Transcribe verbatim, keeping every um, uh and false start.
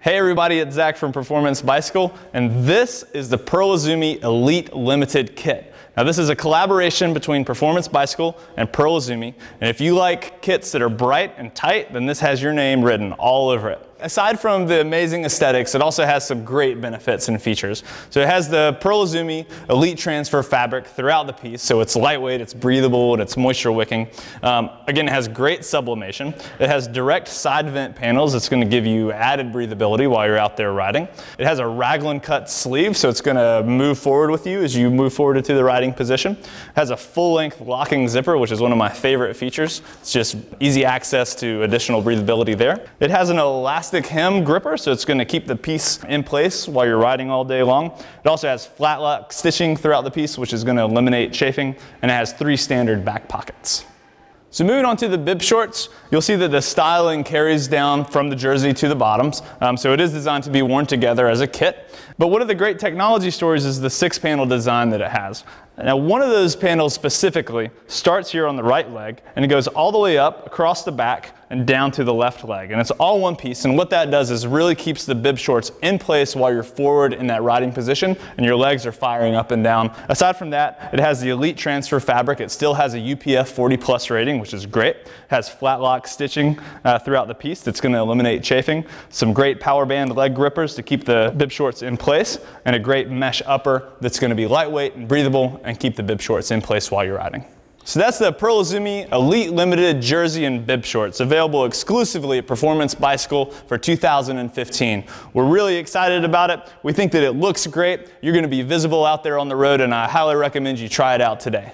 Hey everybody, it's Zach from Performance Bicycle, and this is the Pearl Izumi Elite Limited Kit. Now this is a collaboration between Performance Bicycle and Pearl Izumi, and if you like kits that are bright and tight, then this has your name written all over it. Aside from the amazing aesthetics, it also has some great benefits and features. So it has the Pearl Izumi Elite Transfer fabric throughout the piece, so it's lightweight, it's breathable, and it's moisture wicking. Um, again, it has great sublimation. It has direct side vent panels. It's going to give you added breathability while you're out there riding. It has a raglan cut sleeve, so it's going to move forward with you as you move forward into the riding position. It has a full-length locking zipper, which is one of my favorite features. It's just easy access to additional breathability there. It has an elastic hem gripper, so it's going to keep the piece in place while you're riding all day long. It also has flat lock stitching throughout the piece, which is going to eliminate chafing, and it has three standard back pockets. So moving on to the bib shorts, you'll see that the styling carries down from the jersey to the bottoms, um, so it is designed to be worn together as a kit. But one of the great technology stories is the six panel design that it has. Now one of those panels specifically starts here on the right leg, and it goes all the way up across the back and down to the left leg, and it's all one piece, and what that does is really keeps the bib shorts in place while you're forward in that riding position and your legs are firing up and down. Aside from that, it has the Elite Transfer fabric. It still has a U P F forty plus rating, which is great. It has flat lock stitching uh, throughout the piece that's going to eliminate chafing, some great power band leg grippers to keep the bib shorts in place, and a great mesh upper that's going to be lightweight and breathable and keep the bib shorts in place while you're riding. So that's the Pearl Izumi Elite Limited Jersey and Bib Shorts, available exclusively at Performance Bicycle for two thousand fifteen. We're really excited about it. We think that it looks great. You're going to be visible out there on the road, and I highly recommend you try it out today.